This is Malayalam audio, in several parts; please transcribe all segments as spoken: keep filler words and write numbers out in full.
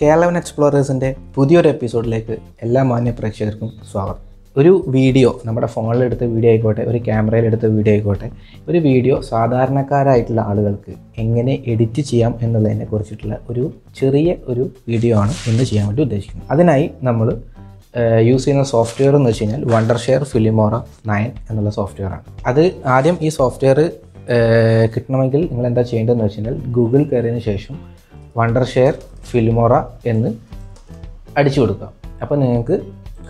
K eleven Explorers in the Pudio episode like Ella Mania Pressure Swallow. Uru video, number of phone letter video got every camera letter video got every video, Sadarna Karaitla Adalke, Engene Editichiam and the Lena Corchitla, Uru, Chiri, Uru, video on in the Chiam to Desh. Adanai, Namulu, using a software on the channel, Wondershare Filmora nine and the software. Other Adam is software Kitnamical England the chain the channel, Google Karenishation. Wondershare Filmora എന്ന് അടിച്ചു കൊടുക്കുക അപ്പോൾ നിങ്ങൾക്ക്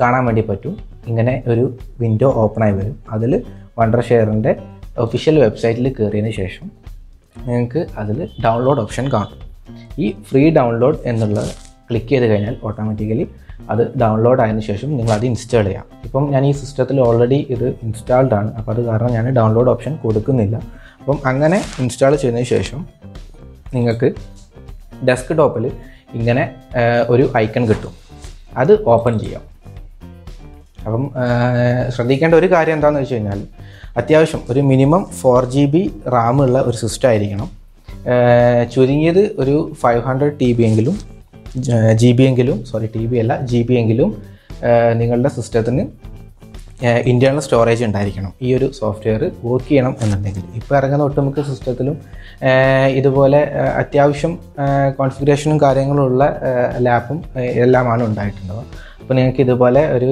കാണാൻ വേണ്ടി പറ്റും ഇങ്ങനെ ഒരു വിൻഡോ ഓപ്പൺ ആയി വരും അതില് വണ്ടർഷെയറിന്റെ ഒഫീഷ്യൽ വെബ്സൈറ്റിൽ കേറിയതിനു ശേഷം നിങ്ങൾക്ക് അതില് ഡൗൺലോഡ് ഓപ്ഷൻ കാണും ഈ ഫ്രീ ഡൗൺലോഡ് എന്നുള്ള ക്ലിക്ക് ചെയ്തു കഴിഞ്ഞാൽ ഓട്ടോമാറ്റിക്കലി അത് ഡൗൺലോഡ് ആയതിനു ശേഷം നിങ്ങൾ അത് ഇൻസ്റ്റാൾ ചെയ്യാം ഇപ്പോൾ ഞാൻ ഈ സിസ്റ്റത്തിൽ ഓൾറെഡി ഇത് ഇൻസ്റ്റാൾഡ് ആണ് അപ്പോൾ അത് കാരണം ഞാൻ ഡൗൺലോഡ് ഓപ്ഷൻ കൊടുക്കുന്നില്ല അപ്പോൾ അങ്ങനെ ഇൻസ്റ്റാൾ ചെയ്തതിനു ശേഷം നിങ്ങൾക്ക് desktop il ingane oru icon kittum adu open cheyam appam shradhikanda oru karyam endaanu vechchanal athyavasham oru minimum four G B ram ulla oru system aayirikanam churungiyathu oru five hundred T B engilum G B engilum sorry T B alla G B engilum ningalde systemthinu internal storage undaayirikanam ee oru software work cheyanam ennundengil ippo irangana ottumukku systemthilum ഇതുപോലെ അത്യാവശ്യം കോൺഫിഗറേഷനും കാര്യങ്ങളുള്ള ലാപ്പും എല്ലാമാണ് ഉണ്ടായിട്ടുള്ളത് അപ്പോൾ നിങ്ങൾക്ക് ഇതുപോലെ ഒരു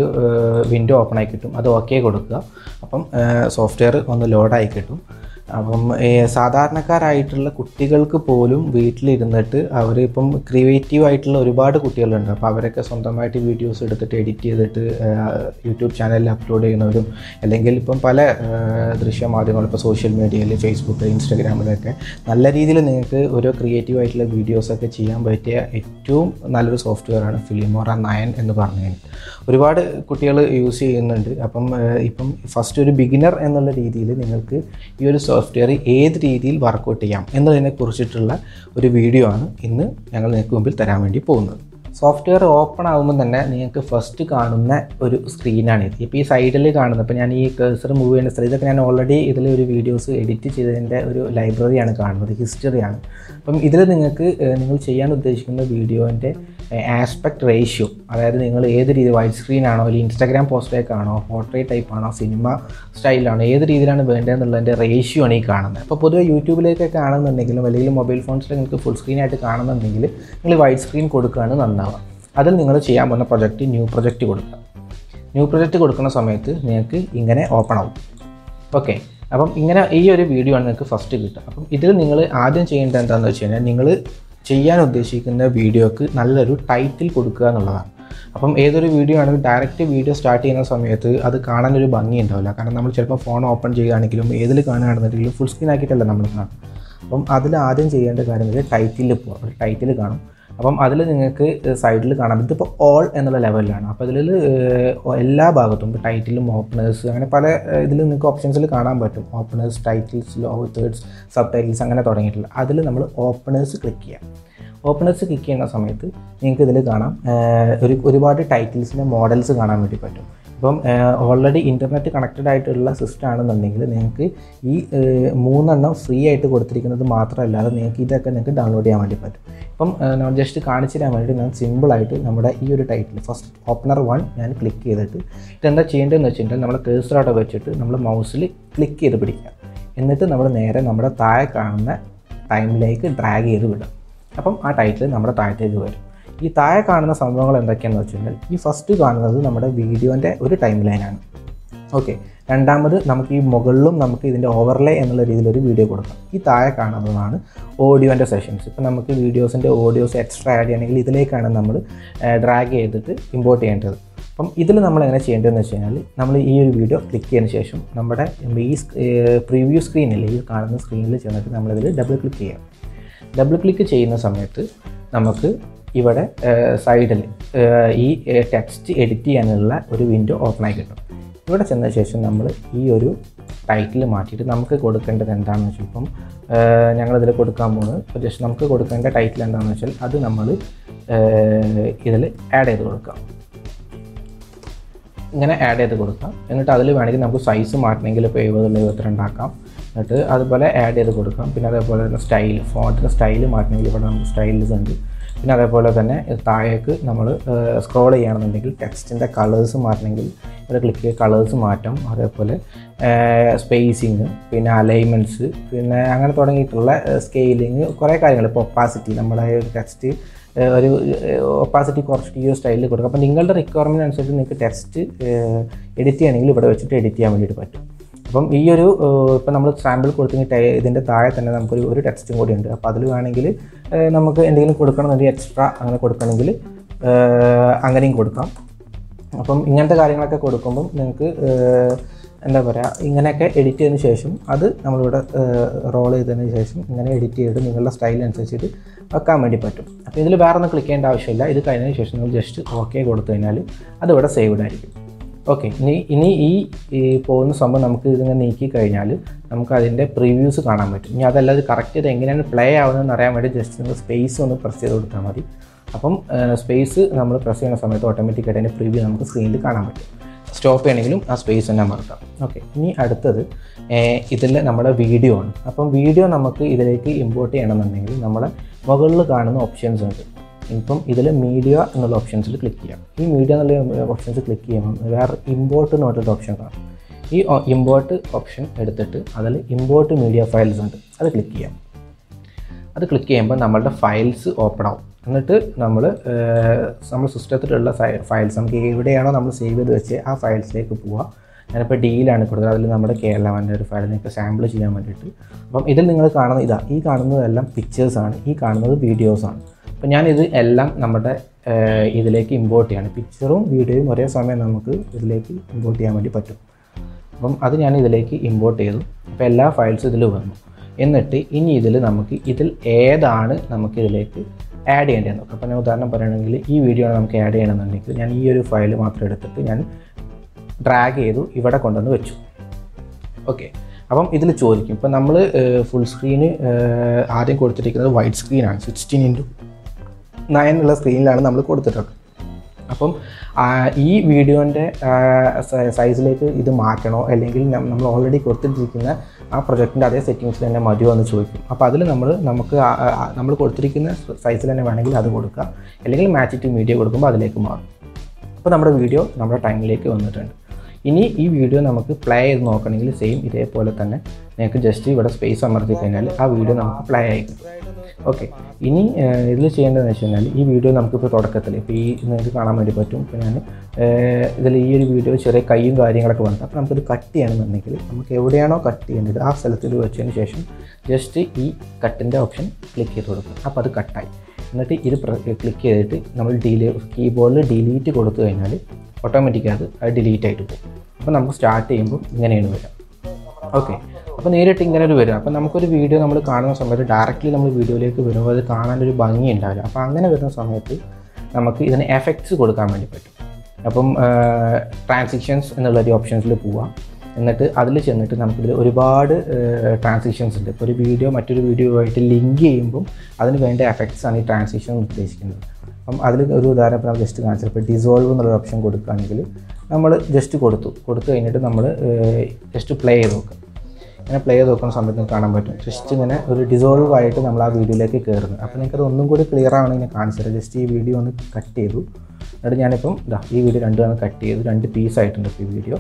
വിൻഡോ ഓപ്പൺ ആയി കിട്ടും അത് ഓക്കേ കൊടുക്കുക അപ്പം സോഫ്റ്റ്വെയർ ഒന്ന് ലോഡ് ആയി കിട്ടും അപ്പം സാധാരണക്കാരായിട്ടുള്ള കുട്ടികൾക്ക് പോലും വീട്ടിൽ ഇരുന്നിട്ട് അവർ ഇപ്പം ക്രിയേറ്റീവ് ആയിട്ടുള്ള ഒരുപാട് കുട്ടികളുണ്ട് അപ്പോൾ അവരൊക്കെ സ്വന്തമായിട്ട് വീഡിയോസ് എടുത്തിട്ട് എഡിറ്റ് ചെയ്തിട്ട് യൂട്യൂബ് ചാനലിൽ അപ്ലോഡ് ചെയ്യുന്നവരും അല്ലെങ്കിൽ ഇപ്പം പല ദൃശ്യ മാധ്യമങ്ങളും ഇപ്പോൾ സോഷ്യൽ മീഡിയയിൽ ഫേസ്ബുക്ക് ഇൻസ്റ്റാഗ്രാമിലൊക്കെ നല്ല രീതിയിൽ നിങ്ങൾക്ക് ഓരോ ക്രിയേറ്റീവ് ആയിട്ടുള്ള വീഡിയോസൊക്കെ ചെയ്യാൻ പറ്റിയ ഏറ്റവും നല്ലൊരു സോഫ്റ്റ്വെയറാണ് ഫിലിമോറ നയൻ എന്ന് പറഞ്ഞാൽ ഒരുപാട് കുട്ടികൾ യൂസ് ചെയ്യുന്നുണ്ട് അപ്പം ഇപ്പം ഫസ്റ്റ് ഒരു ബിഗിനർ എന്നുള്ള രീതിയിൽ നിങ്ങൾക്ക് ഈ ഒരു സോഫ്റ്റ്വെയർ ഏത് രീതിയിൽ വർക്കൗട്ട് ചെയ്യാം എന്നതിനെക്കുറിച്ചിട്ടുള്ള ഒരു വീഡിയോ ആണ് ഇന്ന് ഞങ്ങൾ നിങ്ങൾക്ക് മുമ്പിൽ തരാൻ വേണ്ടി പോകുന്നത് സോഫ്റ്റ്വെയർ ഓപ്പൺ ആകുമ്പോൾ തന്നെ നിങ്ങൾക്ക് ഫസ്റ്റ് കാണുന്ന ഒരു സ്ക്രീനാണിത് ഇപ്പോൾ ഈ സൈഡിൽ കാണുന്നത് ഇപ്പോൾ ഞാൻ ഈ കഴ്സർ മൂവ് ചെയ്യുന്ന സ്ഥലം ഇതൊക്കെ ഞാൻ ഓൾറെഡി ഇതിൽ ഒരു വീഡിയോസ് എഡിറ്റ് ചെയ്തതിൻ്റെ ഒരു ലൈബ്രറിയാണ് കാണുന്നത് ഹിസ്റ്ററിയാണ് അപ്പം ഇതിൽ നിങ്ങൾക്ക് നിങ്ങൾ ചെയ്യാൻ ഉദ്ദേശിക്കുന്ന വീഡിയോൻ്റെ ആസ്പെക്ട് റേഷ്യോ അതായത് നിങ്ങൾ ഏത് രീതി വൈഡ് സ്ക്രീനാണോ അല്ലെങ്കിൽ ഇൻസ്റ്റാഗ്രാം പോസ്റ്റേക്കാണോ പോർട്രേറ്റ് ടൈപ്പാണോ സിനിമ സ്റ്റൈലാണോ ഏത് രീതിയിലാണ് വേണ്ടതെന്നുള്ളതിൻ്റെ റേഷ്യോ ആണ് ഈ കാണുന്നത് അപ്പോൾ പൊതുവെ യൂട്യൂബിലേക്കൊക്കെ കാണുന്നുണ്ടെങ്കിലും അല്ലെങ്കിൽ മൊബൈൽ ഫോൺസിൽ നിങ്ങൾക്ക് ഫുൾ സ്ക്രീനായിട്ട് കാണുന്നുണ്ടെങ്കിൽ നിങ്ങൾ വൈഡ് സ്ക്രീൻ കൊടുക്കുകയാണ് നന്നാവുക അതിൽ നിങ്ങൾ ചെയ്യാൻ പോകുന്ന പ്രൊജക്റ്റ് ന്യൂ പ്രൊജക്റ്റ് കൊടുക്കുക ന്യൂ പ്രൊജക്റ്റ് കൊടുക്കുന്ന സമയത്ത് നിങ്ങൾക്ക് ഇങ്ങനെ ഓപ്പൺ ആവും ഓക്കെ അപ്പം ഇങ്ങനെ ഈ ഒരു വീഡിയോ ആണ് നിങ്ങൾക്ക് ഫസ്റ്റ് കിട്ടുക അപ്പം ഇതിൽ നിങ്ങൾ ആദ്യം ചെയ്യേണ്ടത് എന്താണെന്ന് വെച്ച് കഴിഞ്ഞാൽ നിങ്ങൾ ചെയ്യാൻ ഉദ്ദേശിക്കുന്ന വീഡിയോക്ക് നല്ലൊരു ടൈറ്റിൽ കൊടുക്കുക എന്നുള്ളതാണ് അപ്പം ഏതൊരു വീഡിയോ ആണെങ്കിലും ഡയറക്റ്റ് വീഡിയോ സ്റ്റാർട്ട് ചെയ്യുന്ന സമയത്ത് അത് കാണാനൊരു ഭംഗി ഉണ്ടാവില്ല കാരണം നമ്മൾ ചിലപ്പോൾ ഫോൺ ഓപ്പൺ ചെയ്യുകയാണെങ്കിലും ഏതിൽ കാണുകയാണെന്നുണ്ടെങ്കിലും ഫുൾ സ്ക്രീൻ ആക്കിയിട്ടല്ല നമ്മൾ കാണും അപ്പം അതിൽ ആദ്യം ചെയ്യേണ്ട കാര്യം വെച്ചാൽ ടൈറ്റിൽ പോകാം ഒരു ടൈറ്റിൽ കാണും അപ്പം അതിൽ നിങ്ങൾക്ക് സൈഡിൽ കാണാൻ പറ്റും ഇപ്പോൾ ഓൾ എന്നുള്ള ലെവലിലാണ് അപ്പോൾ ഇതിൽ എല്ലാ ഭാഗത്തും ഇപ്പോൾ ടൈറ്റിലും ഓപ്പണേഴ്സ് അങ്ങനെ പല ഇതിൽ നിങ്ങൾക്ക് ഓപ്ഷൻസിൽ കാണാൻ പറ്റും openers titles authors subtitles അങ്ങനെ തുടങ്ങിയിട്ടുള്ള അതിൽ നമ്മൾ ഓപ്പണേഴ്സ് ക്ലിക്ക് ചെയ്യാം ഓപ്പണേഴ്സ് ക്ലിക്ക് ചെയ്യുന്ന സമയത്ത് നിങ്ങൾക്ക് ഇതിൽ കാണാം ഒരു ഒരുപാട് ടൈറ്റിൽസിൻ്റെ മോഡൽസ് കാണാൻ വേണ്ടി പറ്റും അപ്പം ഓൾറെഡി ഇൻ്റർനെറ്റ് കണക്റ്റഡ് ആയിട്ടുള്ള സിസ്റ്റം ആണെന്നുണ്ടെങ്കിൽ നിങ്ങൾക്ക് ഈ മൂന്നെണ്ണം ഫ്രീ ആയിട്ട് കൊടുത്തിരിക്കുന്നത് മാത്രമല്ലാതെ നിങ്ങൾക്ക് ഇതൊക്കെ നിങ്ങൾക്ക് ഡൗൺലോഡ് ചെയ്യാൻ വേണ്ടി പറ്റും അപ്പം ഞാൻ ജസ്റ്റ് കാണിച്ചു തരാൻ വേണ്ടി ഞാൻ സിമ്പിളായിട്ട് നമ്മുടെ ഈ ഒരു ടൈറ്റിൽ ഫസ്റ്റ് ഓപ്പണർ വൺ ഞാൻ ക്ലിക്ക് ചെയ്തിട്ട് ഇതെന്താ ചെയ്യേണ്ടതെന്ന് വെച്ചിട്ടുണ്ടെങ്കിൽ നമ്മൾ കേഴ്സർ അവിടെ വെച്ചിട്ട് നമ്മൾ മൗസിൽ ക്ലിക്ക് ചെയ്ത് പിടിക്കുക എന്നിട്ട് നമ്മൾ നേരെ നമ്മുടെ താഴെ കാണുന്ന ടൈമിലേക്ക് ഡ്രാഗ് ചെയ്ത് വിടുക അപ്പം ആ ടൈറ്റിൽ നമ്മുടെ താഴത്തേക്ക് വരും ഈ താഴെ കാണുന്ന സംഭവങ്ങൾ എന്തൊക്കെയാണെന്ന് വെച്ച് കഴിഞ്ഞാൽ ഈ ഫസ്റ്റ് കാണുന്നത് നമ്മുടെ വീഡിയോൻ്റെ ഒരു ടൈം ലൈനാണ് ഓക്കെ രണ്ടാമത് നമുക്ക് ഈ മുകളിലും നമുക്ക് ഇതിൻ്റെ ഓവർലേ എന്നുള്ള രീതിയിലൊരു വീഡിയോ കൊടുക്കാം ഈ താഴെ കാണുന്നതാണ് ഓഡിയോൻ്റെ സെഷൻസ് ഇപ്പോൾ നമുക്ക് വീഡിയോസിൻ്റെ ഓഡിയോസ് എക്സ്ട്രാ ആഡ് ചെയ്യണമെങ്കിൽ ഇതിലേക്കാണ് നമ്മൾ ഡ്രാഗ് ചെയ്തിട്ട് ഇമ്പോർട്ട് ചെയ്യേണ്ടത് അപ്പം ഇതിൽ നമ്മൾ എങ്ങനെ ചെയ്യേണ്ടതെന്ന് വെച്ച് കഴിഞ്ഞാൽ നമ്മൾ ഈ ഒരു വീഡിയോ ക്ലിക്ക് ചെയ്തതിന് ശേഷം നമ്മുടെ ഈ പ്രിവ്യൂ സ്ക്രീനിൽ ഈ കാണുന്ന സ്ക്രീനിൽ ചെന്നിട്ട് നമ്മളിതിൽ ഡബിൾ ക്ലിക്ക് ചെയ്യാം ഡബിൾ ക്ലിക്ക് ചെയ്യുന്ന സമയത്ത് നമുക്ക് ഇവിടെ സൈഡിൽ ഈ ടെക്സ്റ്റ് എഡിറ്റ് ചെയ്യാനുള്ള ഒരു വിൻഡോ ഓപ്പൺ ആയി കിട്ടും ഇവിടെ ചെന്ന ശേഷം നമ്മൾ ഈ ഒരു ടൈറ്റിൽ മാറ്റിയിട്ട് നമുക്ക് കൊടുക്കേണ്ടത് എന്താണെന്ന് വെച്ചാൽ ഇപ്പം ഞങ്ങളിതിൽ കൊടുക്കാൻ പോകുന്നത് ജസ്റ്റ് നമുക്ക് കൊടുക്കേണ്ട ടൈറ്റിൽ എന്താണെന്ന് വെച്ചാൽ അത് നമ്മൾ ഇതിൽ ആഡ് ചെയ്ത് കൊടുക്കാം ഇങ്ങനെ ആഡ് ചെയ്ത് കൊടുക്കാം എന്നിട്ട് അതിൽ വേണമെങ്കിൽ നമുക്ക് സൈസ് മാറ്റണമെങ്കിൽ ഇപ്പോൾ എഴുപതുള്ള ഇരുപത്തിരണ്ടാക്കാം എന്നിട്ട് അതുപോലെ ആഡ് ചെയ്ത് കൊടുക്കാം പിന്നെ അതേപോലെ തന്നെ സ്റ്റൈൽ ഫോണ്ടിൻ്റെ സ്റ്റൈൽ മാറ്റണമെങ്കിൽ ഇവിടെ നമുക്ക് സ്റ്റൈൽസ് ഉണ്ട് പിന്നെ അതേപോലെ തന്നെ താഴേക്ക് നമ്മൾ സ്ക്രോൾ ചെയ്യാണെന്നുണ്ടെങ്കിൽ ടെക്സ്റ്റിൻ്റെ കളേഴ്സ് മാറ്റണമെങ്കിൽ ഇവിടെ ക്ലിക്ക് ചെയ്ത് കളേഴ്സ് മാറ്റാം. അതേപോലെ സ്പേസിങ്, പിന്നെ അലൈൻമെൻറ്റ്സ്, പിന്നെ അങ്ങനെ തുടങ്ങിയിട്ടുള്ള സ്കെയിലിങ്, കുറേ കാര്യങ്ങൾ. ഇപ്പോൾ ഒപ്പാസിറ്റി, നമ്മുടെ ടെക്സ്റ്റ് ഒരു ഒപ്പാസിറ്റി കുറച്ചിട്ട് ഈ ഒരു സ്റ്റൈലിൽ കൊടുക്കും. അപ്പോൾ നിങ്ങളുടെ റിക്വയർമെൻറ്റ് അനുസരിച്ച് നിങ്ങൾക്ക് ടെക്സ്റ്റ് എഡിറ്റ് ചെയ്യണമെങ്കിൽ ഇവിടെ വെച്ചിട്ട് എഡിറ്റ് ചെയ്യാൻ വേണ്ടിയിട്ട് പറ്റും. അപ്പം ഈ ഒരു ഇപ്പം നമ്മൾ സാമ്പിൾ കൊടുത്തെങ്കിൽ ഇതിൻ്റെ താഴെ തന്നെ നമുക്കൊരു ഒരു ടെക്സ്റ്റും കൂടി ഉണ്ട്. അപ്പോൾ അതിൽ വേണമെങ്കിൽ നമുക്ക് എന്തെങ്കിലും കൊടുക്കണമെന്നുണ്ടെങ്കിൽ എക്സ്ട്രാ അങ്ങനെ കൊടുക്കണമെങ്കിൽ അങ്ങനെയും കൊടുക്കാം. അപ്പം ഇങ്ങനത്തെ കാര്യങ്ങളൊക്കെ കൊടുക്കുമ്പം നിങ്ങൾക്ക് എന്താ പറയുക, ഇങ്ങനെയൊക്കെ എഡിറ്റ് ചെയ്തതിന് ശേഷം അത് നമ്മളിവിടെ റോൾ ചെയ്തതിന് ശേഷം ഇങ്ങനെ എഡിറ്റ് ചെയ്ത് നിങ്ങളുടെ സ്റ്റൈലിനനുസരിച്ചിട്ട് വെക്കാൻ വേണ്ടി പറ്റും. അപ്പോൾ ഇതിൽ വേറെ ഒന്നും ക്ലിക്ക് ചെയ്യേണ്ട ആവശ്യമില്ല. ഇത് കഴിഞ്ഞതിന് ശേഷം നമ്മൾ ജസ്റ്റ് ഓക്കെ കൊടുത്തു കഴിഞ്ഞാൽ അതിവിടെ സേവ്ഡ് ആയിരിക്കും. ഓക്കെ, ഇനി ഇനി ഈ പോകുന്ന സംഭവം നമുക്ക് ഇതിങ്ങനെ നീക്കി കഴിഞ്ഞാൽ നമുക്ക് അതിൻ്റെ പ്രിവ്യൂസ് കാണാൻ പറ്റും. ഇനി അതല്ലാതെ കറക്റ്റ് ഇത് എങ്ങനെയാണ് പ്ലേ ആവുന്നതെന്ന് അറിയാൻ വേണ്ടി ജസ്റ്റ് നിങ്ങൾ സ്പേസ് ഒന്ന് പ്രസ് ചെയ്ത് കൊടുത്താൽ മതി. അപ്പം സ്പേസ് നമ്മൾ പ്രസ് ചെയ്യുന്ന സമയത്ത് ഓട്ടോമാറ്റിക്കായിട്ട് അതിൻ്റെ പ്രിവ്യൂ നമുക്ക് സ്ക്രീനിൽ കാണാൻ പറ്റും. സ്റ്റോപ്പ് ചെയ്യണമെങ്കിലും ആ സ്പേസ് തന്നെ മറക്കാം. ഓക്കെ, ഇനി അടുത്തത് ഇതിൽ നമ്മുടെ വീഡിയോ ആണ്. അപ്പം വീഡിയോ നമുക്ക് ഇതിലേക്ക് ഇമ്പോർട്ട് ചെയ്യണമെന്നുണ്ടെങ്കിൽ നമ്മളെ മുകളിൽ കാണുന്ന ഓപ്ഷൻസ് ഉണ്ട്. ഇപ്പം ഇതിൽ മീഡിയ എന്നുള്ള ഓപ്ഷൻസിൽ ക്ലിക്ക് ചെയ്യാം. ഈ മീഡിയ എന്നുള്ള ഓപ്ഷൻസ് ക്ലിക്ക് ചെയ്യുമ്പോൾ വേറെ ഇമ്പോർട്ട് എന്ന് പറഞ്ഞിട്ട് ഓപ്ഷൻ കാണും. ഈ ഇമ്പോർട്ട് ഓപ്ഷൻ എടുത്തിട്ട് അതിൽ ഇമ്പോർട്ട് മീഡിയ ഫയൽസ് ഉണ്ട്, അത് ക്ലിക്ക് ചെയ്യാം. അത് ക്ലിക്ക് ചെയ്യുമ്പോൾ നമ്മളുടെ ഫയൽസ് ഓപ്പൺ ആവും. എന്നിട്ട് നമ്മൾ നമ്മുടെ സിസ്റ്റത്തിലുള്ള ഫയൽസ് നമുക്ക് എവിടെയാണോ നമ്മൾ സേവ് ചെയ്ത് വെച്ച് ആ ഫയൽസിലേക്ക് പോവുക. ഞാനിപ്പോൾ ഡിയിലാണ് കൊടുത്തത്. അതിൽ നമ്മുടെ കേരളവൻ്റെ ഒരു ഫയൽ നിങ്ങൾക്ക് സാമ്പിൾ ചെയ്യാൻ വേണ്ടിയിട്ട്. അപ്പം ഇതിൽ നിങ്ങൾ കാണുന്ന ഇതാ, ഈ കാണുന്നതെല്ലാം പിക്ചേഴ്സാണ്, ഈ കാണുന്നത് വീഡിയോസാണ്. അപ്പോൾ ഞാനിത് എല്ലാം നമ്മുടെ ഇതിലേക്ക് ഇമ്പോർട്ട് ചെയ്യാണ്. പിക്ചറും വീഡിയോയും ഒരേ സമയം നമുക്ക് ഇതിലേക്ക് ഇമ്പോർട്ട് ചെയ്യാൻ വേണ്ടി പറ്റും. അപ്പം അത് ഞാൻ ഇതിലേക്ക് ഇമ്പോർട്ട് ചെയ്തു. അപ്പോൾ എല്ലാ ഫയൽസും ഇതിൽ വന്നു. എന്നിട്ട് ഇനി ഇതിൽ നമുക്ക് ഇതിൽ ഏതാണ് നമുക്ക് ഇതിലേക്ക് ആഡ് ചെയ്യേണ്ടതെന്ന് നോക്കാം. അപ്പോൾ ഞാൻ ഉദാഹരണം പറയുകയാണെങ്കിൽ ഈ വീഡിയോ നമുക്ക് ആഡ് ചെയ്യണമെന്നുണ്ടെങ്കിൽ ഞാൻ ഈ ഒരു ഫയൽ മാത്രം എടുത്തിട്ട് ഞാൻ ഡ്രാഗ് ചെയ്തു ഇവിടെ കൊണ്ടുവന്ന് വെച്ചു. ഓക്കെ, അപ്പം ഇതിൽ ചോദിക്കും. ഇപ്പം നമ്മൾ ഫുൾ സ്ക്രീന് ആദ്യം കൊടുത്തിരിക്കുന്നത് വൈറ്റ് സ്ക്രീനാണ്, സിക്സ്റ്റീൻ ഇൻറ്റു നയൻ ഉള്ള സ്ക്രീനിലാണ് നമ്മൾ കൊടുത്തിട്ടുള്ളത്. അപ്പം ഈ വീഡിയോൻ്റെ സൈസിലേക്ക് ഇത് മാറ്റണോ അല്ലെങ്കിൽ നമ്മൾ ഓൾറെഡി കൊടുത്തിട്ടിരിക്കുന്ന ആ പ്രൊജക്റ്റിൻ്റെ അതേ സെറ്റിങ്സിൽ തന്നെ മതിയോ എന്ന് ചോദിക്കും. അപ്പോൾ അതിൽ നമ്മൾ നമുക്ക് നമ്മൾ കൊടുത്തിരിക്കുന്ന സൈസിൽ തന്നെ വേണമെങ്കിൽ അത് കൊടുക്കുക, അല്ലെങ്കിൽ മാച്ച് ടു മീഡിയ കൊടുക്കുമ്പോൾ അതിലേക്ക് മാറും. അപ്പോൾ നമ്മുടെ വീഡിയോ നമ്മുടെ ടൈമിലേക്ക് വന്നിട്ടുണ്ട്. ഇനി ഈ വീഡിയോ നമുക്ക് പ്ലേ ചെയ്ത് നോക്കണമെങ്കിൽ സെയിം ഇതേപോലെ തന്നെ നിങ്ങൾക്ക് ജസ്റ്റ് ഇവിടെ സ്പേസ് അമർത്തി കഴിഞ്ഞാൽ ആ വീഡിയോ നമുക്ക് പ്ലേ ആയി കിട്ടും. ഓക്കെ, ഇനി ഇതിൽ ചെയ്യേണ്ടതെന്ന് വെച്ച് കഴിഞ്ഞാൽ ഈ വീഡിയോ നമുക്കിപ്പോൾ തുടക്കത്തിൽ ഇപ്പോൾ ഈ നിങ്ങൾക്ക് കാണാൻ വേണ്ടി പറ്റും. ഇപ്പോൾ ഞാൻ ഇതിൽ ഈ ഒരു വീഡിയോ ചെറിയ കൈയും കാര്യങ്ങളൊക്കെ വന്നിട്ട് അപ്പോൾ നമുക്കിത് കട്ട് ചെയ്യണമെന്നുണ്ടെങ്കിൽ നമുക്ക് എവിടെയാണോ കട്ട് ചെയ്യേണ്ടത് ആ സ്ഥലത്തിൽ വെച്ചതിന് ശേഷം ജസ്റ്റ് ഈ കട്ടിൻ്റെ ഓപ്ഷൻ ക്ലിക്ക് ചെയ്ത് കൊടുക്കും. അപ്പോൾ അത് കട്ടായി. എന്നിട്ട് ഇത് ക്ലിക്ക് ചെയ്തിട്ട് നമ്മൾ ഡിലീ കീബോർഡിൽ ഡിലീറ്റ് കൊടുത്തു കഴിഞ്ഞാൽ ഓട്ടോമാറ്റിക്കായിട്ട് അത് ഡിലീറ്റ് ആയിട്ട് പോകും. അപ്പോൾ നമുക്ക് സ്റ്റാർട്ട് ചെയ്യുമ്പോൾ ഇങ്ങനെയാണ് വരിക. ഓക്കെ, അപ്പോൾ നേരിട്ട് ഇങ്ങനെ ഒരു വരും. അപ്പോൾ നമുക്കൊരു വീഡിയോ നമ്മൾ കാണുന്ന സമയത്ത് ഡയറക്റ്റ്ലി നമ്മൾ വീഡിയോയിലേക്ക് വരുമ്പോൾ അത് കാണാനൊരു ഭംഗി ഉണ്ടാവില്ല. അപ്പോൾ അങ്ങനെ വരുന്ന സമയത്ത് നമുക്ക് ഇതിന് എഫക്ട്സ് കൊടുക്കാൻ വേണ്ടി പറ്റും. അപ്പം ട്രാൻസിഷൻസ് എന്നുള്ള ഒരു ഓപ്ഷൻസിൽ പോവാം. എന്നിട്ട് അതിൽ ചെന്നിട്ട് നമുക്കിതിൽ ഒരുപാട് ട്രാൻസിഷൻസ് ഉണ്ട്. ഇപ്പോൾ ഒരു വീഡിയോ മറ്റൊരു വീഡിയോ ആയിട്ട് ലിങ്ക് ചെയ്യുമ്പം അതിന് വേണ്ട എഫക്ട്സ് ആണ് ഈ ട്രാൻസിഷൻ ഉദ്ദേശിക്കുന്നത്. അപ്പം അതിൽ ഒരു ഉദാഹരണം നമ്മൾ ജസ്റ്റ് കാണിച്ചത് ഇപ്പോൾ ഡിസോൾവ് എന്നുള്ള ഓപ്ഷൻ കൊടുക്കുകയാണെങ്കിൽ നമ്മൾ ജസ്റ്റ് കൊടുത്തു കൊടുത്തു കഴിഞ്ഞിട്ട് നമ്മൾ ജസ്റ്റ് പ്ലേ ചെയ്ത് നോക്കുക. ഇങ്ങനെ പ്ലേ ചെയ്ത് നോക്കുന്ന സമയത്ത് കാണാൻ പറ്റും ജസ്റ്റ് ഇങ്ങനെ ഒരു ഡിസോൾവ് ആയിട്ട് നമ്മൾ ആ വീഡിയോയിലേക്ക് കയറുന്നത്. അപ്പോൾ നിങ്ങൾക്കത് ഒന്നും കൂടി ക്ലിയർ ആണ് ഇങ്ങനെ കാണിച്ചത്. ജസ്റ്റ് ഈ വീഡിയോ ഒന്ന് കട്ട് ചെയ്തു. എന്നിട്ട് ഞാനിപ്പം ഇതാ ഈ വീഡിയോ രണ്ട് തവണ കട്ട് ചെയ്തു, രണ്ട് പീസായിട്ടുണ്ട് ഈ വീഡിയോ.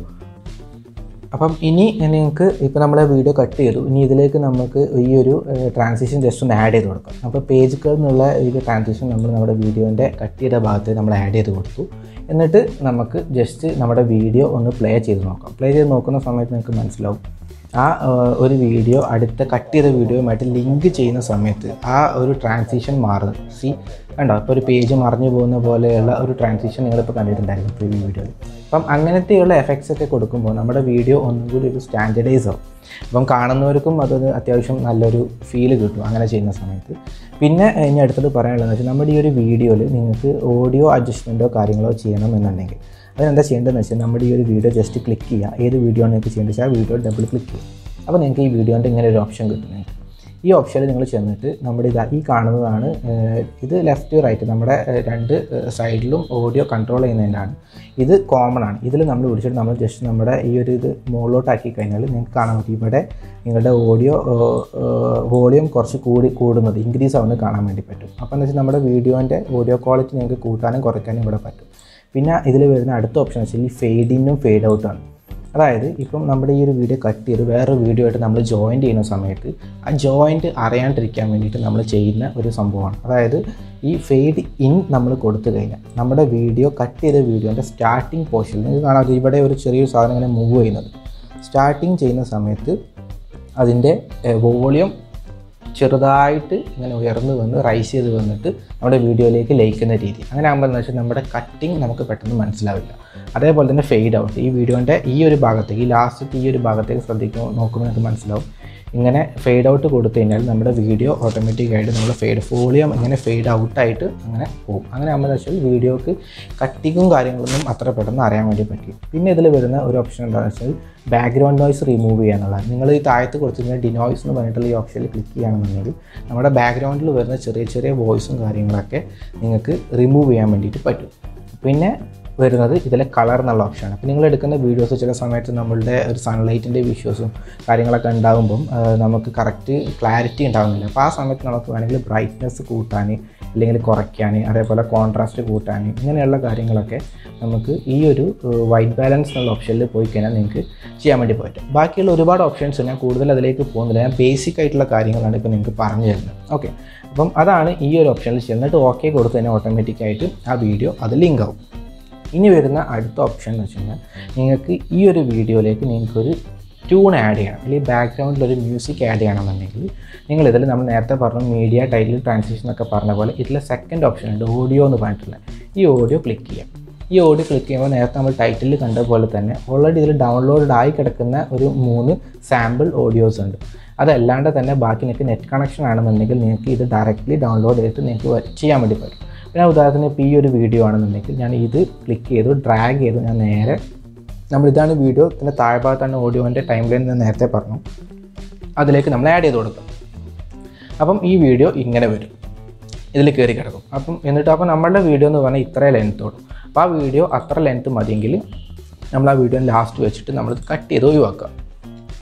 അപ്പം ഇനി നിങ്ങൾക്ക് ഇപ്പോൾ നമ്മളെ വീഡിയോ കട്ട് ചെയ്തു. ഇനി ഇതിലേക്ക് നമുക്ക് ഈ ഒരു ട്രാൻസിഷൻ ജസ്റ്റ് ഒന്ന് ആഡ് ചെയ്ത് കൊടുക്കാം. അപ്പോൾ പേജ് കർവ് എന്നുള്ള ഒരു ട്രാൻസിഷൻ നമ്മൾ നമ്മുടെ വീഡിയോൻ്റെ കട്ട് ചെയ്ത ഭാഗത്ത് നമ്മൾ ആഡ് ചെയ്ത് കൊടുത്തു. എന്നിട്ട് നമുക്ക് ജസ്റ്റ് നമ്മുടെ വീഡിയോ ഒന്ന് പ്ലേ ചെയ്ത് നോക്കാം. പ്ലേ ചെയ്ത് നോക്കുന്ന സമയത്ത് നിങ്ങൾക്ക് മനസ്സിലാവും ആ ഒരു വീഡിയോ അടുത്ത കട്ട് ചെയ്ത വീഡിയോയുമായിട്ട് ലിങ്ക് ചെയ്യുന്ന സമയത്ത് ആ ഒരു ട്രാൻസിഷൻ മാറുന്നത് സി കണ്ടോ. ഇപ്പോൾ ഒരു പേജ് മറിഞ്ഞു പോകുന്ന പോലെയുള്ള ഒരു ട്രാൻസിഷൻ നിങ്ങളിപ്പോൾ കണ്ടിട്ടുണ്ടായിരുന്നു പ്രീവിയസ് വീഡിയോയിൽ. അപ്പം അങ്ങനത്തെയുള്ള എഫക്ട്സ് ഒക്കെ കൊടുക്കുമ്പോൾ നമ്മുടെ വീഡിയോ ഒന്നും കൂടി ഒരു സ്റ്റാൻഡേർഡൈസ് ആവും. അപ്പം കാണുന്നവർക്കും അതൊരു അത്യാവശ്യം നല്ലൊരു ഫീല് കിട്ടും അങ്ങനെ ചെയ്യുന്ന സമയത്ത്. പിന്നെ ഇനി അടുത്തത് പറയാനുള്ളതെന്ന് വെച്ചാൽ നമ്മുടെ ഈ ഒരു വീഡിയോയിൽ നിങ്ങൾക്ക് ഓഡിയോ അഡ്ജസ്റ്റ്മെൻറ്റോ കാര്യങ്ങളോ ചെയ്യണമെന്നുണ്ടെങ്കിൽ അതിനെന്താ ചെയ്യേണ്ടതെന്ന് വെച്ചാൽ നമ്മുടെ ഈ ഒരു വീഡിയോ ജസ്റ്റ് ക്ലിക്ക് ചെയ്യുക. ഏത് വീഡിയോ ആണ് നിങ്ങൾക്ക് ചെയ്യേണ്ടത് വെച്ചാൽ ആ വീഡിയോ ഡബിൾ ക്ലിക്ക് ചെയ്യുക. അപ്പോൾ നിങ്ങൾക്ക് ഈ വീഡിയോൻ്റെ ഇങ്ങനെ ഒരു ഓപ്ഷൻ കിട്ടും. ഈ ഓപ്ഷനിൽ നിങ്ങൾ ചെന്നിട്ട് നമ്മുടെ ഇതാ ഈ കാണുന്നതാണ് ഇത് ലെഫ്റ്റ് റൈറ്റ് നമ്മുടെ രണ്ട് സൈഡിലും ഓഡിയോ കൺട്രോൾ ചെയ്യുന്നതാണ് ഇത് കോമൺ ആണ് ഇതിൽ നമ്മൾ വിളിച്ചിട്ട് നമ്മൾ ജസ്റ്റ് നമ്മുടെ ഈ ഒരു ഇത് മുകളിലോട്ട് ആക്കി കഴിഞ്ഞാൽ നിങ്ങൾക്ക് കാണാൻ പറ്റും ഇവിടെ നിങ്ങളുടെ ഓഡിയോ വോളിയം കുറച്ച് കൂടി കൂടുന്നത് ഇൻക്രീസ് ആവുന്നത് കാണാൻ വേണ്ടി പറ്റും അപ്പോൾ എന്ന് വെച്ചാൽ നമ്മുടെ വീഡിയോൻ്റെ ഓഡിയോ ക്വാളിറ്റി നിങ്ങൾക്ക് കൂട്ടാനും കുറയ്ക്കാനും ഇവിടെ പറ്റും പിന്നെ ഇതിൽ വരുന്ന അടുത്ത ഓപ്ഷൻ വെച്ചാൽ ഈ ഫെയ്ഡ് ഇന്നും ഫെയ്ഡ് ഔട്ടാണ് അതായത് ഇപ്പം നമ്മുടെ ഈ ഒരു വീഡിയോ കട്ട് ചെയ്ത് വേറൊരു വീഡിയോ ആയിട്ട് നമ്മൾ ജോയിൻ്റ് ചെയ്യുന്ന സമയത്ത് ആ ജോയിൻ്റ് അറിയാണ്ടിരിക്കാൻ വേണ്ടിയിട്ട് നമ്മൾ ചെയ്യുന്ന ഒരു സംഭവമാണ് അതായത് ഈ ഫെയ്ഡ് ഇൻ നമ്മൾ കൊടുത്തു കഴിഞ്ഞാൽ നമ്മുടെ വീഡിയോ കട്ട് ചെയ്ത വീഡിയോൻ്റെ സ്റ്റാർട്ടിങ് പോർഷനിൽ നിങ്ങൾക്ക് കാണാം ഇവിടെ ഒരു ചെറിയൊരു സാധനം ഇങ്ങനെ മൂവ് ചെയ്യുന്നത് സ്റ്റാർട്ടിങ് ചെയ്യുന്ന സമയത്ത് അതിൻ്റെ വോളിയം ചെറുതായിട്ട് ഇങ്ങനെ ഉയർന്നു വന്ന് റൈസ് ചെയ്ത് വന്നിട്ട് നമ്മുടെ വീഡിയോയിലേക്ക് ലയിക്കുന്ന രീതി അങ്ങനെ ആകുമ്പോൾ എന്ന് വെച്ചാൽ നമ്മുടെ കട്ടിങ് നമുക്ക് പെട്ടെന്ന് മനസ്സിലാവില്ല അതേപോലെ തന്നെ ഫെയ്ഡ് ഔട്ട് ഈ വീഡിയോൻ്റെ ഈ ഒരു ഭാഗത്തേക്ക് ഈ ലാസ്റ്റത്തെ ഈ ഒരു ഭാഗത്തേക്ക് ശ്രദ്ധിക്കുമ്പോൾ നോക്കുമ്പോൾ നമുക്ക് മനസ്സിലാവും ഇങ്ങനെ ഫെയ്ഡ് ഔട്ട് കൊടുത്തു കഴിഞ്ഞാൽ നമ്മുടെ വീഡിയോ ഓട്ടോമാറ്റിക്കായിട്ട് നമ്മൾ ഫെയ്ഡ് വോളിയം ഇങ്ങനെ ഫെയ്ഡ് ഔട്ടായിട്ട് അങ്ങനെ പോകും അങ്ങനെ ആകുമ്പോൾ എന്ന് വെച്ചാൽ വീഡിയോക്ക് കട്ടിങ്ങും കാര്യങ്ങളൊന്നും അത്ര പെട്ടെന്ന് അറിയാൻ വേണ്ടി പറ്റും പിന്നെ ഇതിൽ വരുന്ന ഒരു ഓപ്ഷൻ എന്താണെന്ന് വെച്ചാൽ ബാക്ക്ഗ്രൗണ്ട് നോയ്സ് റിമൂവ് ചെയ്യാനുള്ളത് നിങ്ങൾ ഈ താഴത്ത് കൊടുത്തിരുന്ന ഡിനോയ്സ് എന്ന് പറഞ്ഞിട്ടുള്ള ഈ ഓപ്ഷനിൽ ക്ലിക്ക് ചെയ്യുകയാണെന്നുണ്ടെങ്കിൽ നമ്മുടെ ബാക്ക്ഗ്രൗണ്ടിൽ വരുന്ന ചെറിയ ചെറിയ വോയിസും കാര്യങ്ങളൊക്കെ നിങ്ങൾക്ക് റിമൂവ് ചെയ്യാൻ വേണ്ടിയിട്ട് പറ്റും പിന്നെ വരുന്നത് ഇതിലെ കളർ എന്നുള്ള ഓപ്ഷനാണ് അപ്പോൾ നിങ്ങൾ എടുക്കുന്ന വീഡിയോസ് ചില സമയത്ത് നമ്മളുടെ ഒരു സൺലൈറ്റിൻ്റെ വിഷ്വൽസും കാര്യങ്ങളൊക്കെ ഉണ്ടാകുമ്പം നമുക്ക് കറക്റ്റ് ക്ലാരിറ്റി ഉണ്ടാകുന്നില്ല അപ്പോൾ ആ സമയത്ത് നമുക്ക് വേണമെങ്കിൽ ബ്രൈറ്റ്നെസ് കൂട്ടാൻ അല്ലെങ്കിൽ കുറയ്ക്കാൻ അതേപോലെ കോൺട്രാസ്റ്റ് കൂട്ടാൻ ഇങ്ങനെയുള്ള കാര്യങ്ങളൊക്കെ നമുക്ക് ഈ ഒരു വൈറ്റ് ബാലൻസ് എന്നുള്ള ഓപ്ഷനിൽ പോയി കഴിഞ്ഞാൽ നിങ്ങൾക്ക് ചെയ്യാൻ വേണ്ടി പറ്റും ബാക്കിയുള്ള ഒരുപാട് ഓപ്ഷൻസ് ഞാൻ കൂടുതൽ അതിലേക്ക് പോകുന്നില്ല ഞാൻ ബേസിക് ആയിട്ടുള്ള കാര്യങ്ങളാണ് ഇപ്പോൾ നിങ്ങൾക്ക് പറഞ്ഞു തരുന്നത് ഓക്കെ അപ്പം അതാണ് ഈ ഒരു ഓപ്ഷനിൽ ചെന്നിട്ട് ഓക്കെ കൊടുത്ത് തന്നെ ഓട്ടോമാറ്റിക്കായിട്ട് ആ വീഡിയോ അത് ലിങ്ക് ആവും ഇനി വരുന്ന അടുത്ത ഓപ്ഷൻ എന്ന് വെച്ച് കഴിഞ്ഞാൽ നിങ്ങൾക്ക് ഈ ഒരു വീഡിയോയിലേക്ക് നിങ്ങൾക്കൊരു ട്യൂൺ ആഡ് ചെയ്യണം അല്ലെങ്കിൽ ബാക്ക്ഗ്രൗണ്ടിലൊരു മ്യൂസിക് ആഡ് ചെയ്യണമെന്നുണ്ടെങ്കിൽ നിങ്ങളിതിൽ നമ്മൾ നേരത്തെ പറഞ്ഞ മീഡിയ ടൈറ്റിൽ ട്രാൻസ്ലേഷൻ എന്നൊക്കെ പറഞ്ഞ പോലെ ഇതിൽ സെക്കൻഡ് ഓപ്ഷൻ ഉണ്ട് ഓഡിയോ എന്ന് പറഞ്ഞിട്ടുള്ള ഈ ഓഡിയോ ക്ലിക്ക് ചെയ്യാം ഈ ഓഡിയോ ക്ലിക്ക് ചെയ്യുമ്പോൾ നേരത്തെ നമ്മൾ ടൈറ്റിൽ കണ്ട പോലെ തന്നെ ഓൾറെഡി ഇതിൽ ഡൗൺലോഡ് ആയി കിടക്കുന്ന ഒരു മൂന്ന് സാമ്പിൾ ഓഡിയോസ് ഉണ്ട് അതല്ലാണ്ട് തന്നെ ബാക്കി നിങ്ങൾക്ക് നെറ്റ് കണക്ഷൻ ആണെന്നുണ്ടെങ്കിൽ നിങ്ങൾക്ക് ഇത് ഡയറക്റ്റ്ലി ഡൗൺലോഡ് ചെയ്തിട്ട് നിങ്ങൾക്ക് ചെയ്യാൻ വേണ്ടി പറ്റും പിന്നെ ഉദാഹരണത്തിന് ഇപ്പോൾ ഈ ഒരു വീഡിയോ ആണെന്നുണ്ടെങ്കിൽ ഞാൻ ഇത് ക്ലിക്ക് ചെയ്തു ഡ്രാഗ് ചെയ്തു ഞാൻ നേരെ നമ്മളിതാണ് വീഡിയോ ഇതിൻ്റെ താഴെ ഭാഗത്താണ് ഓഡിയോൻ്റെ ടൈം ലൈൻ ഞാൻ നേരത്തെ പറഞ്ഞു അതിലേക്ക് നമ്മൾ ആഡ് ചെയ്ത് കൊടുക്കും അപ്പം ഈ വീഡിയോ ഇങ്ങനെ വരും ഇതിൽ കയറി കിടക്കും അപ്പം എന്നിട്ട് അപ്പോൾ നമ്മളുടെ വീഡിയോ എന്ന് പറഞ്ഞാൽ ഇത്ര ലെങ്ത്ത് ഓടും അപ്പോൾ ആ വീഡിയോ അത്ര ലെങ്ത്ത് മതിയെങ്കിൽ നമ്മൾ ആ വീഡിയോ ലാസ്റ്റ് വെച്ചിട്ട് നമ്മളിത് കട്ട് ചെയ്ത് ഒഴിവാക്കുക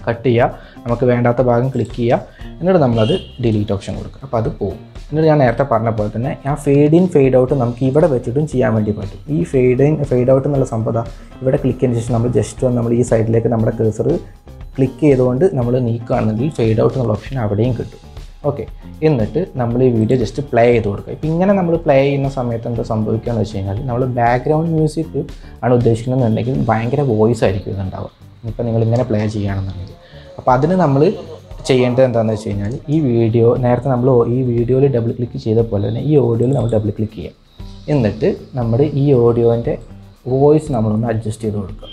കട്ട് ചെയ്യുക നമുക്ക് വേണ്ടാത്ത ഭാഗം ക്ലിക്ക് ചെയ്യുക എന്നിട്ട് നമ്മളത് ഡിലീറ്റ് ഓപ്ഷൻ കൊടുക്കുക അപ്പോൾ അത് പോകും എന്നിട്ട് ഞാൻ നേരത്തെ പറഞ്ഞ പോലെ തന്നെ ആ ഫെയ്ഡ് ഇൻ ഫെയ്ഡ് ഔട്ട് നമുക്ക് ഇവിടെ വെച്ചിട്ടും ചെയ്യാൻ വേണ്ടി പറ്റും ഈ ഫെയ്ഡ് ഇൻ ഫെയ്ഡ് ഔട്ട് എന്നുള്ള സംഭവം ഇവിടെ ക്ലിക്ക് ചെയ്തതിന് ശേഷം നമ്മൾ ജസ്റ്റ് വന്ന് നമ്മൾ ഈ സൈഡിലേക്ക് നമ്മുടെ കഴ്സർ ക്ലിക്ക് ചെയ്തുകൊണ്ട് നമ്മൾ നീക്കുകയാണെങ്കിൽ ഫെയ്ഡ് ഔട്ട് എന്നുള്ള ഓപ്ഷൻ അവിടെയും കിട്ടും ഓക്കെ എന്നിട്ട് നമ്മൾ ഈ വീഡിയോ ജസ്റ്റ് പ്ലേ ചെയ്ത് കൊടുക്കുക ഇപ്പം ഇങ്ങനെ നമ്മൾ പ്ലേ ചെയ്യുന്ന സമയത്ത് എന്താ സംഭവിക്കുക എന്ന് വെച്ച് കഴിഞ്ഞാൽ നമ്മൾ ബാക്ക്ഗ്രൗണ്ട് മ്യൂസിക് ആണ് ഉദ്ദേശിക്കുന്നതെന്നുണ്ടെങ്കിൽ ഭയങ്കര വോയിസ് ആയിരിക്കും ഇതുണ്ടാവുക ഇപ്പം നിങ്ങളിങ്ങനെ പ്ലേ ചെയ്യുകയാണെന്നുണ്ടെങ്കിൽ അപ്പോൾ അതിന് നമ്മൾ ചെയ്യേണ്ടത് എന്താണെന്ന് വെച്ച് കഴിഞ്ഞാൽ ഈ വീഡിയോ നേരത്തെ നമ്മൾ ഈ വീഡിയോയിൽ ഡബിൾ ക്ലിക്ക് ചെയ്ത പോലെ തന്നെ ഈ ഓഡിയോയിൽ നമ്മൾ ഡബിൾ ക്ലിക്ക് ചെയ്യാം എന്നിട്ട് നമ്മുടെ ഈ ഓഡിയോൻ്റെ വോയിസ് നമ്മളൊന്ന് അഡ്ജസ്റ്റ് ചെയ്ത് കൊടുക്കുക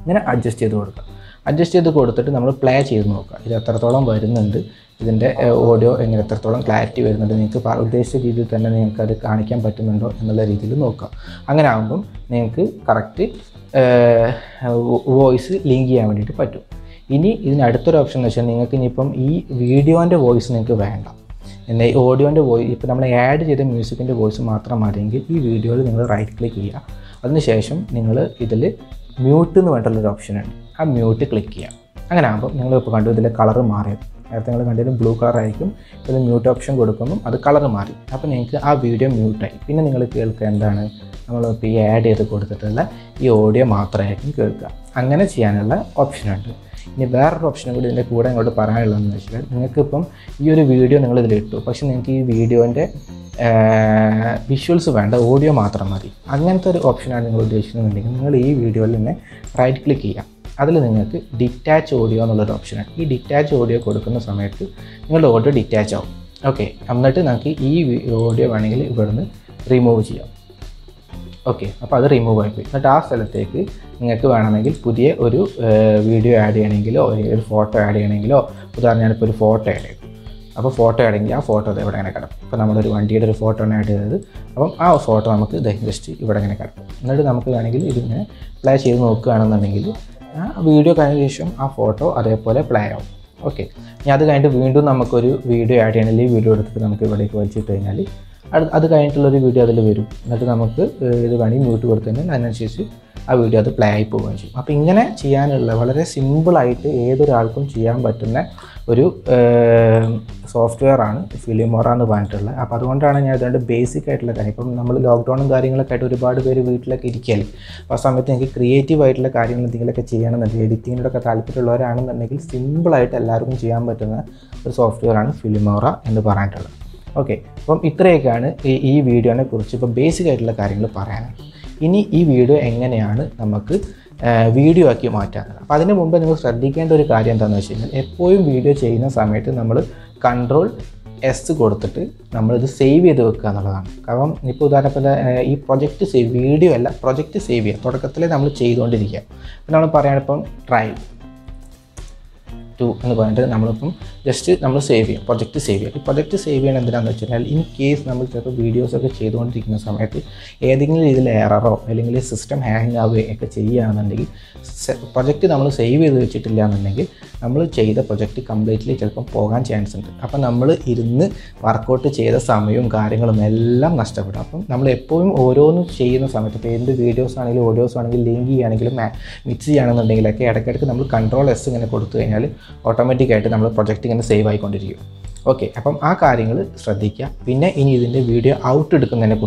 ഇങ്ങനെ അഡ്ജസ്റ്റ് ചെയ്ത് കൊടുക്കുക അഡ്ജസ്റ്റ് ചെയ്ത് കൊടുത്തിട്ട് നമ്മൾ പ്ലേ ചെയ്ത് നോക്കുക ഇത് എത്രത്തോളം വരുന്നുണ്ട് ഇതിൻ്റെ ഓഡിയോ എങ്ങനെ എത്രത്തോളം ക്ലാരിറ്റി വരുന്നുണ്ട് നിങ്ങൾക്ക് ഉദ്ദേശിച്ച രീതിയിൽ തന്നെ നിങ്ങൾക്ക് അത് കാണിക്കാൻ പറ്റുന്നുണ്ടോ എന്നുള്ള രീതിയിൽ നോക്കുക അങ്ങനെ ആകുമ്പം നിങ്ങൾക്ക് കറക്റ്റ് വോയിസ് ലിങ്ക് ചെയ്യാൻ വേണ്ടിയിട്ട് പറ്റും ഇനി ഇതിന് അടുത്തൊരു ഓപ്ഷൻ എന്ന് വെച്ചാൽ നിങ്ങൾക്ക് ഇനിയിപ്പം ഈ വീഡിയോൻ്റെ വോയിസ് നിങ്ങൾക്ക് വേണ്ട എന്നാൽ ഈ ഓഡിയോൻ്റെ വോയിസ് ഇപ്പോൾ നമ്മൾ ആഡ് ചെയ്ത മ്യൂസിക്കിൻ്റെ വോയിസ് മാത്രം മതിയെങ്കിൽ ഈ വീഡിയോയിൽ നിങ്ങൾ റൈറ്റ് ക്ലിക്ക് ചെയ്യുക അതിനുശേഷം നിങ്ങൾ ഇതിൽ മ്യൂട്ട് എന്ന് പറഞ്ഞിട്ടുള്ളൊരു ഓപ്ഷനുണ്ട് ആ മ്യൂട്ട് ക്ലിക്ക് ചെയ്യുക അങ്ങനെ ആകുമ്പോൾ നിങ്ങളിപ്പോൾ കണ്ടു ഇതിൽ കളർ മാറിയത് നേരത്തെ നിങ്ങൾ കണ്ടതിൽ ബ്ലൂ കളറായിരിക്കും ഇതിൽ മ്യൂട്ട് ഓപ്ഷൻ കൊടുക്കുമ്പം അത് കളർ മാറി അപ്പോൾ നിങ്ങൾക്ക് ആ വീഡിയോ മ്യൂട്ടായി പിന്നെ നിങ്ങൾ കേൾക്കുക എന്താണ് നമ്മളിപ്പോൾ ഈ ആഡ് ചെയ്ത് കൊടുത്തിട്ടുള്ള ഈ ഓഡിയോ മാത്രമായിരിക്കും കേൾക്കുക അങ്ങനെ ചെയ്യാനുള്ള ഓപ്ഷനുണ്ട് ഇനി വേറൊരു ഓപ്ഷനും കൂടി ഇതിൻ്റെ കൂടെ ഇങ്ങോട്ട് പറയാനുള്ളതെന്ന് വെച്ചാൽ നിങ്ങൾക്കിപ്പം ഈ ഒരു വീഡിയോ നിങ്ങളിതിൽ ഇട്ടു പക്ഷേ നിങ്ങൾക്ക് ഈ വീഡിയോൻ്റെ വിഷ്വൽസ് വേണ്ട ഓഡിയോ മാത്രം മതി അങ്ങനത്തെ ഒരു ഓപ്ഷനാണ് നിങ്ങൾ ഉദ്ദേശിക്കുന്നുണ്ടെങ്കിൽ നിങ്ങൾ ഈ വീഡിയോയിൽ തന്നെ റൈറ്റ് ക്ലിക്ക് ചെയ്യാം അതിൽ നിങ്ങൾക്ക് ഡിറ്റാച്ച് ഓഡിയോ എന്നുള്ളൊരു ഓപ്ഷനാണ് ഈ ഡിറ്റാച്ച് ഓഡിയോ കൊടുക്കുന്ന സമയത്ത് നിങ്ങളുടെ ഓഡിയോ ഡിറ്റാച്ച് ആവും ഓക്കെ എന്നിട്ട് നമുക്ക് ഈ ഓഡിയോ വേണമെങ്കിൽ ഇവിടുന്ന് റിമൂവ് ചെയ്യാം ഓക്കെ അപ്പോൾ അത് റിമൂവ് ആയിപ്പോയി എന്നിട്ട് ആ സ്ഥലത്തേക്ക് നിങ്ങൾക്ക് വേണമെങ്കിൽ പുതിയ ഒരു വീഡിയോ ആഡ് ചെയ്യണമെങ്കിലോ ഒരു ഫോട്ടോ ആഡ് ചെയ്യണമെങ്കിലോ ഉദാഹരണം ഞാനിപ്പോൾ ഒരു ഫോട്ടോ ആഡ് ചെയ്തു അപ്പോൾ ഫോട്ടോ ആണെങ്കിൽ ആ ഫോട്ടോ ഇവിടെ ഇങ്ങനെ കിടക്കും ഇപ്പോൾ നമ്മളൊരു വണ്ടിയുടെ ഒരു ഫോട്ടോ ആണ് ആഡ് ചെയ്തത് അപ്പം ആ ഫോട്ടോ നമുക്ക് ജസ്റ്റ് ഇവിടെ ഇങ്ങനെ കിടക്കും എന്നിട്ട് നമുക്ക് വേണമെങ്കിൽ ഇതിങ്ങനെ പ്ലേ ചെയ്ത് നോക്കുകയാണെന്നുണ്ടെങ്കിൽ ആ വീഡിയോ കഴിഞ്ഞ ശേഷം ആ ഫോട്ടോ അതേപോലെ പ്ലേ ആവും Okay. Now, we will video at the video. Video. That's why we will video. That's why we will do this video. I will do the play. So, this is a simple item. Software is Filmora. That's why basic item. We lockdown. In this video, we video. If you want to study a video, control S to save it. This project is a video, project is a video. Now, try to just save project to save it. Project to save it in case we have videos of the error or system hanging away. Project to save it, the project completely chance. Videos automatic item projecting and save icon. Okay, so this video out. If you have a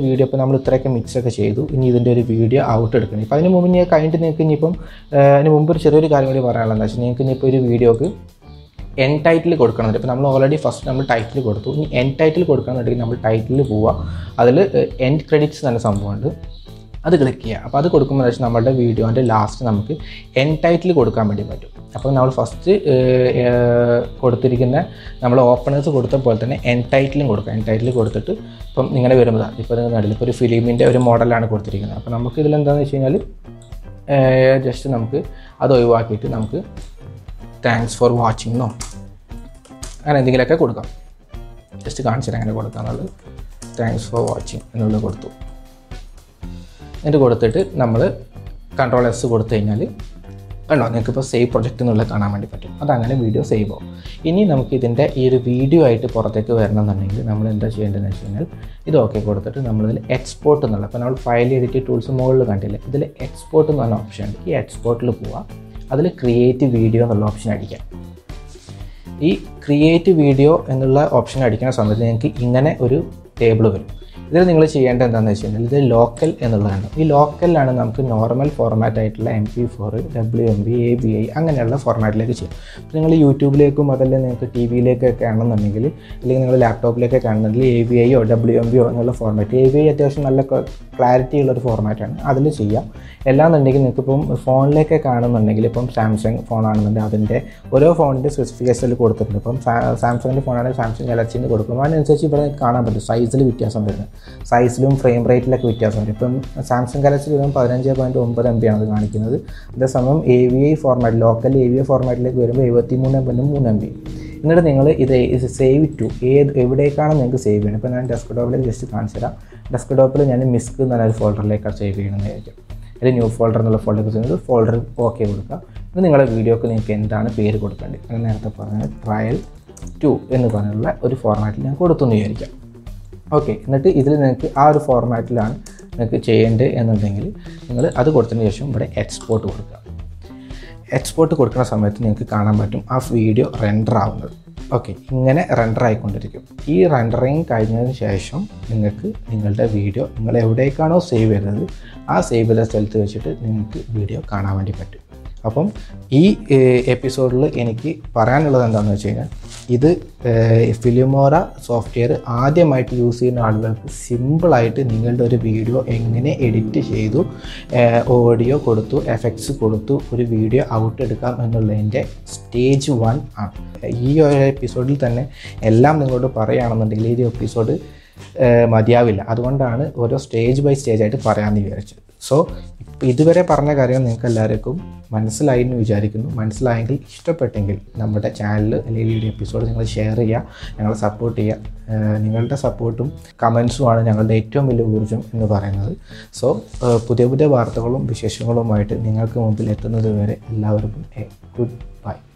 video, you can mix it with video out. If you have a video, you end title. We already first number title. End title end credits. That's why we have the video and the last end title. So, first, we have openers end title. End title is the film model. Just we thanks for watching. No. Just thanks for watching. And we will control S. Save project. That's video save. Now, we will this video we export. We file edit tools. We export option. Export. Create video option. This create video option is table. This is local. This local is normal format, M P four, W M B, A B I, format. If you have YouTube, T V, laptop, A B I or W M B format. A B I is clarity format. That's it. If phone, Samsung phone, Samsung phone, size and frame rate like Samsung Galaxy fifteen point nine M B the same A V A format local A V A format like seventy-three point three M B. This save to every day. I will save it. I desktop desktop. I will miss the folder. I will save it. I will new folder. Folder. Folder. Okay. Video. Trial two. Format. Okay, now this is our format. That is export. Export the video render. Okay, render. This rendering is the video. You can save the video. So, in this episode, I this Filmora software is used in hardware. Simple item, you can edit video, edit audio, effects, video out. Stage one. In this episode, you can episode. That's why stage by stage. So, if you have any questions, please share our channel, share and support us. Support comments and so, goodbye.